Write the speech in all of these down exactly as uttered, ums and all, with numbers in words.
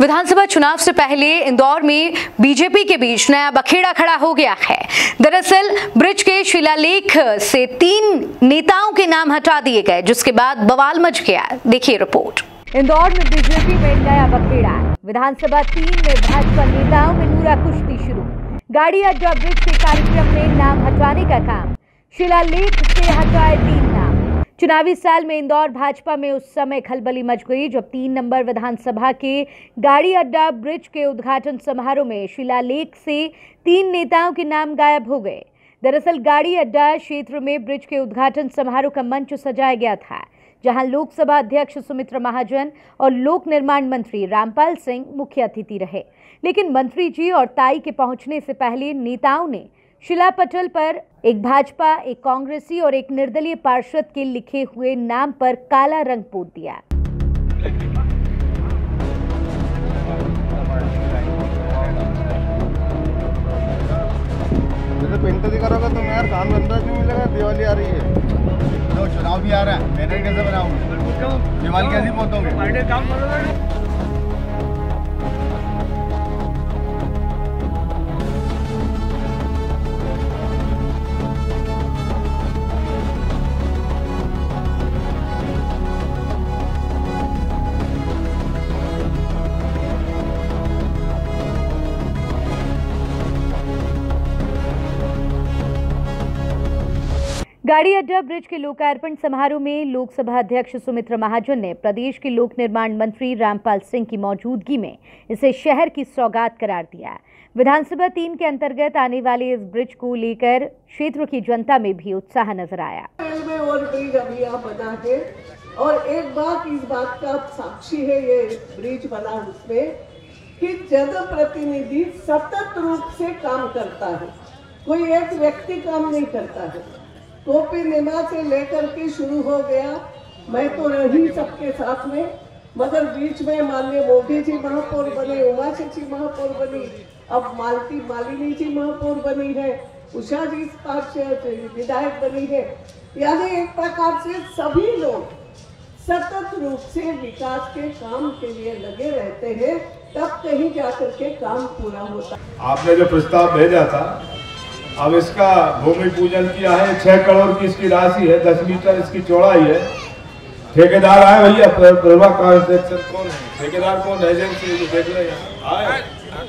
विधानसभा चुनाव से पहले इंदौर में बीजेपी के बीच नया बखेड़ा खड़ा हो गया है। दरअसल ब्रिज के शिलालेख से तीन नेताओं के नाम हटा दिए गए, जिसके बाद बवाल मच गया। देखिए रिपोर्ट। इंदौर में बीजेपी में नया बखेड़ा, विधानसभा तीन में भाजपा नेताओं में नूरा कुश्ती शुरू। गाड़ी अड्डा ब्रिज के कार्यक्रम में नाम हटाने का काम, शिलालेख से हटाए तीन नाम। चुनावी साल में इंदौर भाजपा में उस समय खलबली मच गई जब तीन नंबर विधानसभा के गाड़ी अड्डा ब्रिज के उद्घाटन समारोह में शिलालेख से तीन नेताओं के नाम गायब हो गए। दरअसल गाड़ी अड्डा क्षेत्र में ब्रिज के उद्घाटन समारोह का मंच सजाया गया था, जहां लोकसभा अध्यक्ष सुमित्रा महाजन और लोक निर्माण मंत्री रामपाल सिंह मुख्य अतिथि रहे। लेकिन मंत्री जी और ताई के पहुंचने से पहले नेताओं ने शिला पटल पर एक भाजपा, एक कांग्रेसी और एक निर्दलीय पार्षद के लिखे हुए नाम पर काला रंग पोत दिया। पेंटिंग करोगे तो यार काम बनता क्यों मिलेगा? दिवाली आ रही है, तो चुनाव भी आ रहा है, मैंने कैसे बनाऊंगा दिवाली कैसे पोतोगे? गाड़ी अड्डा ब्रिज के लोकार्पण समारोह में लोकसभा अध्यक्ष सुमित्रा महाजन ने प्रदेश के लोक निर्माण मंत्री रामपाल सिंह की मौजूदगी में इसे शहर की सौगात करार दिया। विधानसभा तीन के अंतर्गत आने वाले इस ब्रिज को लेकर क्षेत्र की जनता में भी उत्साह नजर आया। और एक बात इस बात का साक्षी है ये ब्रिज बना उसमें कि जनप्रतिनिधि सतत रूप से काम करता है, कोई एक व्यक्ति काम नहीं करता है। टोपी नेमा से लेकर के शुरू हो गया, मैं तो रही सबके साथ में, मगर बीच में माननीय मोदी जी महापौर बने, उमाशा जी महापौर बनी, अब मालती मालिनी जी महापौर बनी है, उषा जी पार्षद विधायक बनी है। यानी एक प्रकार से सभी लोग सतत रूप से विकास के काम के लिए लगे रहते हैं, तब कहीं जाकर के काम पूरा होता। आपने जो प्रस्ताव भेजा था, अब इसका भूमि पूजन किया है। छह करोड़ की इसकी राशि है, दस मीटर इसकी चौड़ाई है। ठेकेदार आए भैया, ठेकेदार कौन है? देख रहे हैं,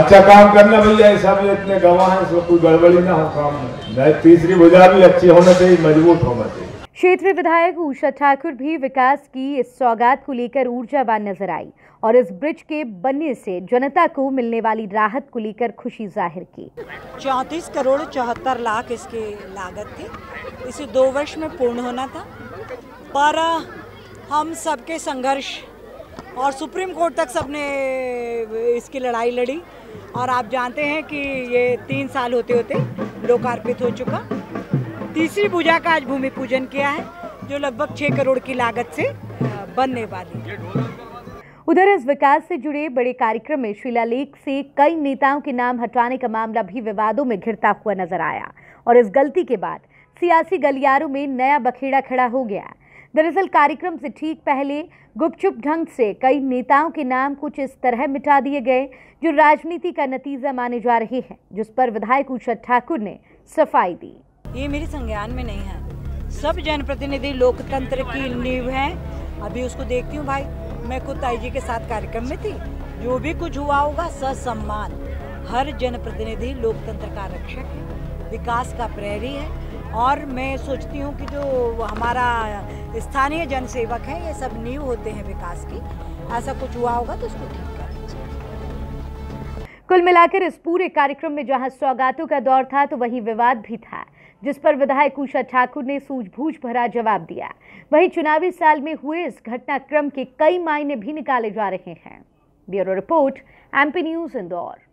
अच्छा काम करना भैया, सब इतने गवाह हैं, इसमें कोई गड़बड़ी ना हो काम में। तीसरी भुजा भी अच्छी होना चाहिए, मजबूत होना चाहिए। क्षेत्रीय विधायक उषा ठाकुर भी विकास की इस सौगात को लेकर ऊर्जावान नजर आई और इस ब्रिज के बनने से जनता को मिलने वाली राहत को लेकर खुशी जाहिर की। चौंतीस करोड़ चौहत्तर लाख इसकी लागत थी, इसे दो वर्ष में पूर्ण होना था, पर हम सबके संघर्ष और सुप्रीम कोर्ट तक सबने इसकी लड़ाई लड़ी और आप जानते हैं कि ये तीन साल होते होते लोकार्पित हो चुका। तीसरी भुजा का आज भूमि पूजन किया है, जो लगभग छह करोड़ की लागत से बनने वाली। उधर इस विकास से जुड़े बड़े कार्यक्रम में शिलालेख से कई नेताओं के नाम हटाने का मामला भी विवादों में घिरता हुआ नजर आया और इस गलती के बाद सियासी गलियारों में नया बखेड़ा खड़ा हो गया। दरअसल कार्यक्रम से ठीक पहले गुपचुप ढंग से कई नेताओं के नाम कुछ इस तरह मिटा दिए गए जो राजनीति का नतीजा माने जा रहे हैं, जिस पर विधायक उषा ठाकुर ने सफाई दी। ये मेरे संज्ञान में नहीं है, सब जनप्रतिनिधि लोकतंत्र की नींव है। अभी उसको देखती हूँ भाई, मैं खुद ताई जी के साथ कार्यक्रम में थी, जो भी कुछ हुआ होगा ससम्मान। हर जनप्रतिनिधि लोकतंत्र का रक्षक है, विकास का प्रहरी है और मैं सोचती हूँ कि जो हमारा स्थानीय जनसेवक है ये सब नींव होते हैं विकास की। ऐसा कुछ हुआ होगा तो उसको ठीक करना चाहिए। कुल मिलाकर इस पूरे कार्यक्रम में जहाँ सौगातों का दौर था तो वहीं विवाद भी था, जिस पर विधायक उषा ठाकुर ने सूझबूझ भरा जवाब दिया। वहीं चुनावी साल में हुए इस घटनाक्रम के कई मायने भी निकाले जा रहे हैं। Bureau report, MP news, Indore.